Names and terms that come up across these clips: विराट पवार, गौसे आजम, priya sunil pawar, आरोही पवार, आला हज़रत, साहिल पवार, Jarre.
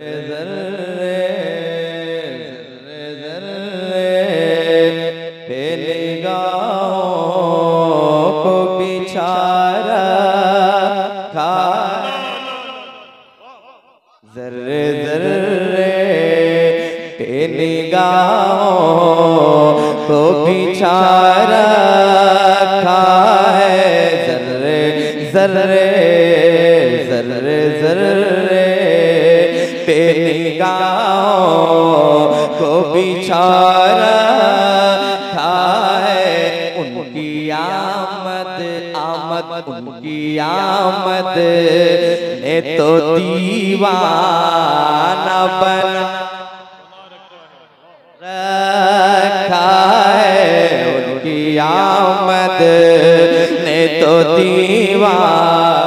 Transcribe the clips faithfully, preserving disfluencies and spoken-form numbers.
जर्रे जर्रे पे निगाहों को बिछारा खा जर्रे जर्रे पे निगाहों को बिछारा खा है जर्रे जर्रे जर्रे जर्रे पे निगाहों को बिछारा था है उनकी आमद आमद उनकी आमद ने तो दीवाना बना रखा है उनकी आमद ने तो दीवाना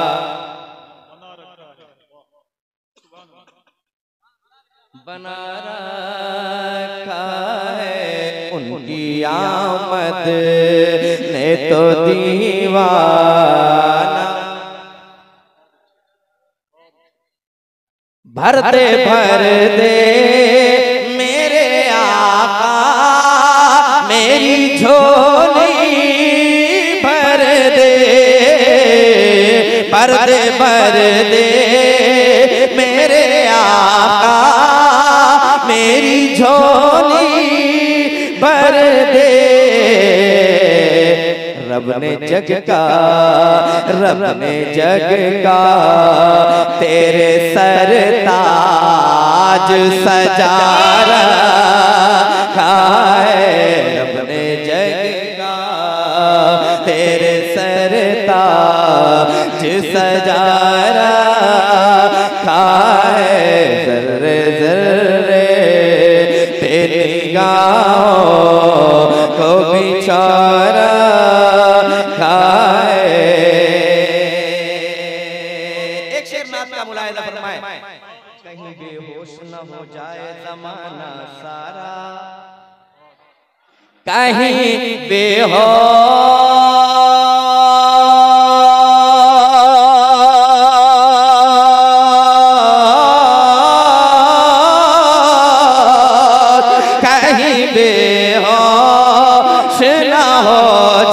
बना रखा है उनकी आमद ने तो दीवाना भरते भरते मेरे आका मेरी झोली भर दे भरते भरते मेरे आका मेरी झोली भर दे रब ने जग का रब ने जग का तेरे सर ताज सजा रखा है रब ने जग का तेरे सर ताज सजा रखा है जर्रे जर्रे निगाहों को बिछारा खाए। एक शेर में आपका मुलाहिज़ा फरमाए कहीं बेहोश न हो जाए जमाना सारा कहीं बेहोश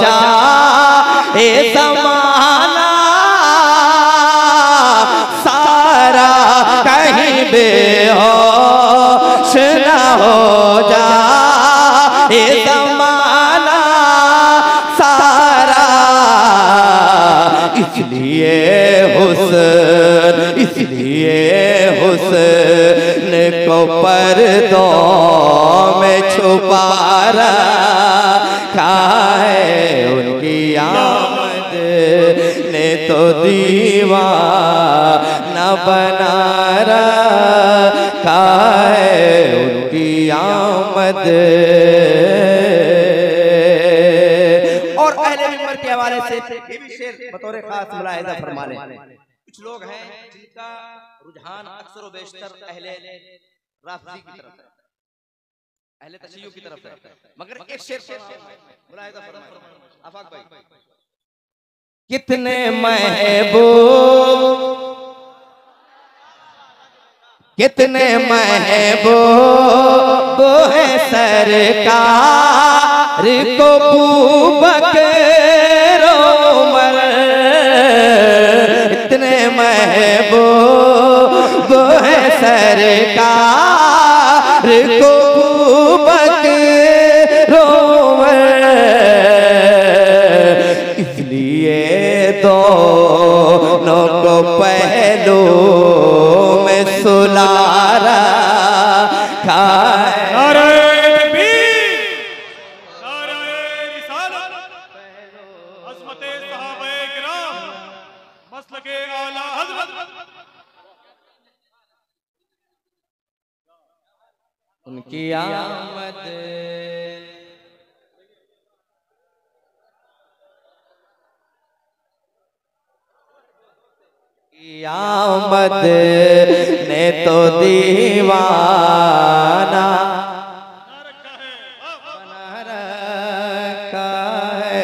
समाना सारा कहीं बेहोश न हो जा ये समाना सारा इसलिए हुस्न इसलिए हुस्न को पर्दों में छुपा रखा है उनकी आमद ने तो दीवाना बना रखा है उनकी आमद। और अहले मिंबर के हवाले से ये भी शेर बतौर खास मुलाहिज़ा फरमा लें। कुछ लोग हैं जिनका रुझान अक्सर व बेशतर अहले राफ़ज़ी की तरफ है अहले तशय्युअ की तरफ है मगर एक शेर मुलाहिज़ा फरमाएं आफाक भाई कितने महबूब कितने महबूब है सरकार को बूबकर उमर कितने महबूब है सरकार को दोनों को पहलू में सुला रखा है नारे तकबीर नारे रिसालत अज़मते सहाबा किराम मसलके आला हज़रत उनकी आमद आमद ने तो दीवाना बना रखा है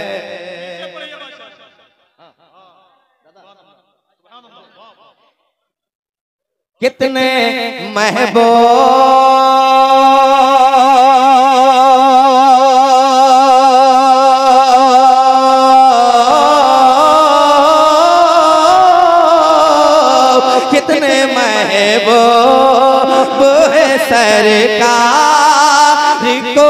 कितने महबूब कितने महबूब है सरकार को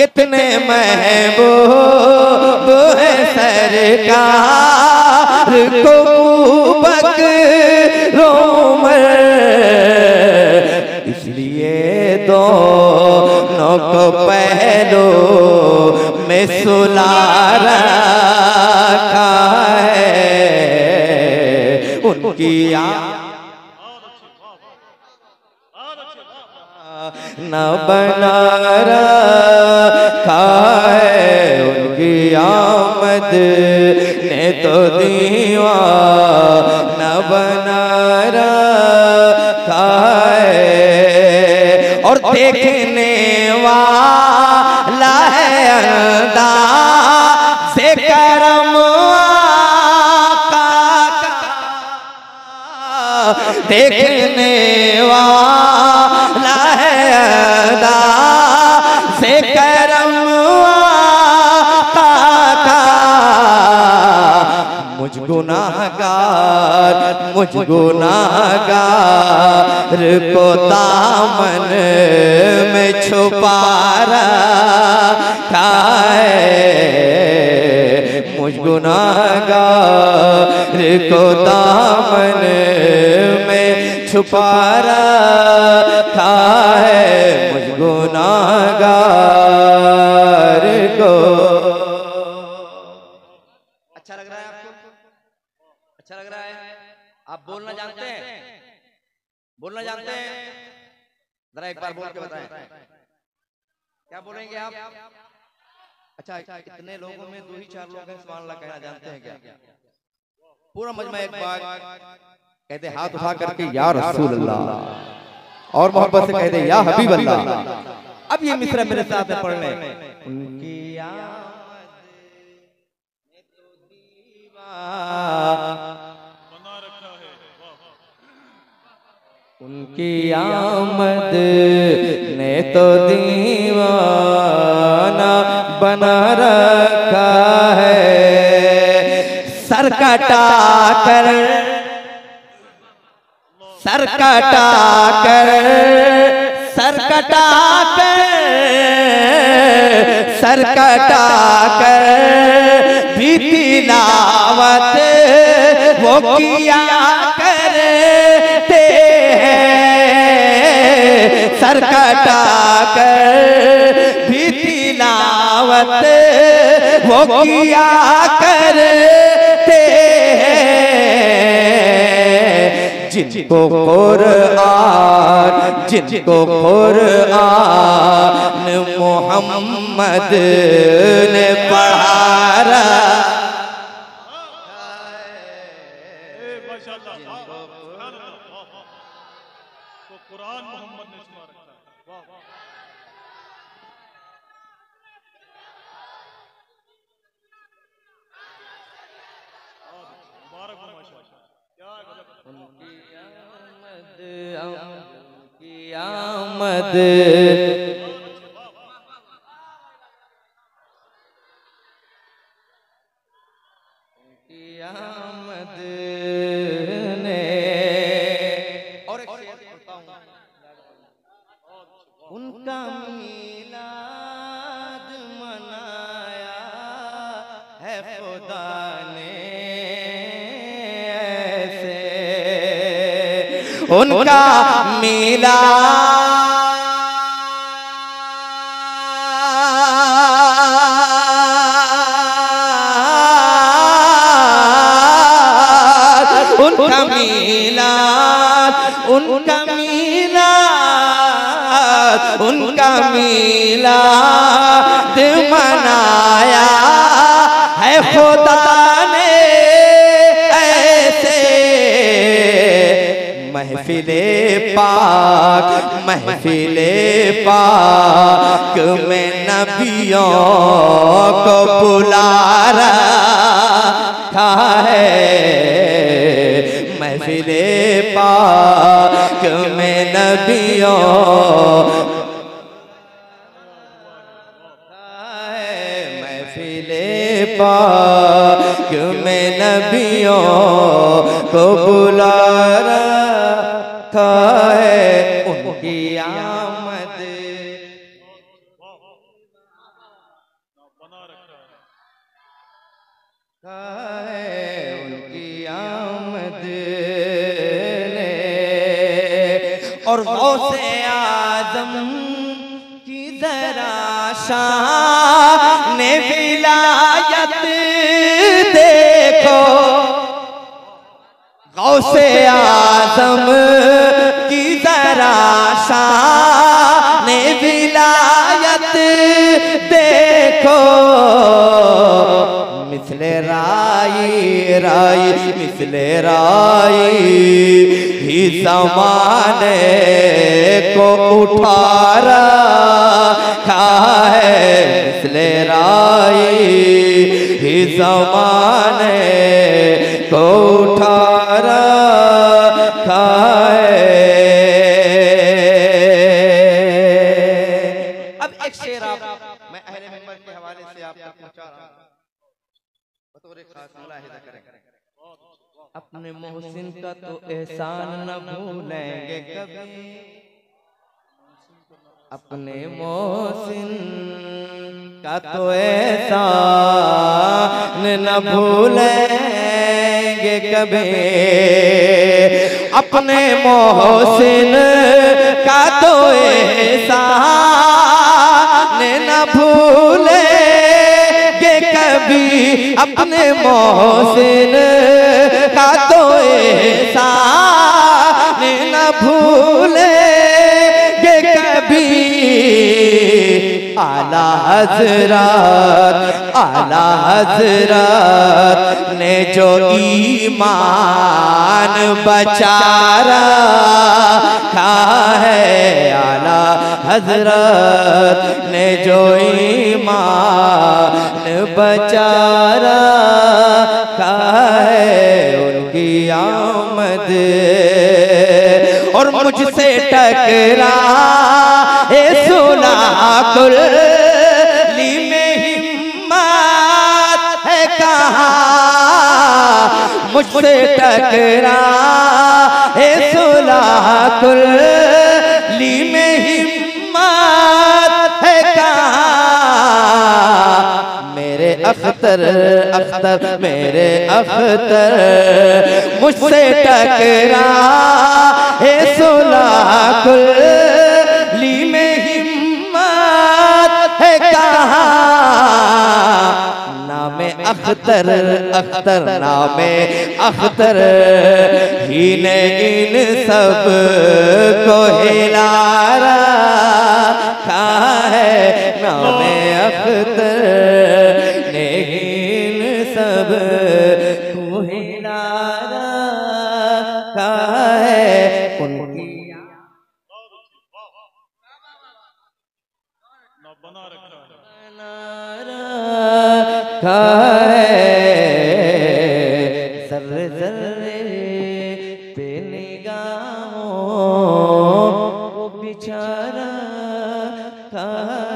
कितने महबूब है सरकार को बकरोम इसलिए दोनों को पहलो में सुला रखा है उनकी न बना रखा है उनकी आमद ने तो दीवा न बना रखा है और देखने वाला है अंदाज़ से करम का देखने वाला है से करम का मुझ गुनाहगार मुझ गुनाहगार को दामन में छुपा रखा है मुझ गुनाहगार को दामन में छुपा रखा है मुझ गुनाहगार को। अच्छा लग रहा है आपको? अच्छा लग रहा है? आप बोलना जानते हैं? बोलना जानते हैं? जरा एक बार बोल के बताएं क्या बोलेंगे आप? अच्छा, इतने लोगों में दो ही चार लोग हैं सुभान अल्लाह कहना जानते हैं क्या? पूरा मजमा एक बार कहते हाथ उठा करके या रसूल अल्लाह और मोहब्बत से कहते या हबीब अल्लाह। अब ये मिसरा मेरे साथ में पढ़ लें उनकी उनकी आमद ने तो दीवाना बना रखा है सर कटा कर सर कटा कर सर कटा कर सर कटा कर भी तिलावत वो किया करते हैं सर कटा कर भी तिलावत वो किया करते हैं जिनको कुरान जिनको कुरान मोहम्मद ने पढ़ा रहा आमद उनकी आमद ने और एक शेर पढ़ता हूं उनका मीलाद मनाया है खुदा ने ऐसे उनका मीलाद उनका मीलाद उनका मीलाद उनका मीलाद मनाया है खुदा ने ऐसे महफिले पाक महफिले पाक में नबियों को बुला रहा है महफिले पाक में नबियों पाक में नबियों को बुला रखा है उनकी आमद है उनकी आमद ने और गौसे आजम की जरा शान ने गौसे आजम की जरा शान ने विलायत देखो मिसले राई राई मिसले राई ही जमाने को उठा रखा है मिसले राई ही जमाने को उठा अपने मोहसिन का तो एहसान न भूलेंगे कभी अपने मोहसिन का तो एहसान न भूलेंगे कभी अपने मोहसिन का तो एहसान न भूलेंगे कभी अपने मोहसिन का तो एहसान न भूलेंगे कभी आला हज़रत आला हज़रत ने जो ईमान बचा रखा है आला हज़रत ने जो ईमान बचा रखा है उनकी आमद और मुझसे टकरा ए सुना कुल्ली में हिम्मत है कहाँ मुझसे टकरा ए सुना कुल्ली में हिम्मत है कहाँ मेरे अख्तर अख्तर मेरे अख्तर मुझसे टकरा ए सुना कुल्ली में नामे अख्तर अख्तर नामे अख्तर ही ने इन सब को हिला रखा है नामे अख्तर ने इन सब को हिला रखा है उनकी है सर्रे सर्रे पे निगाहों बिचारा का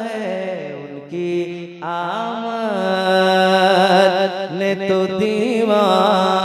है उनकी आमद ने तो दीवाना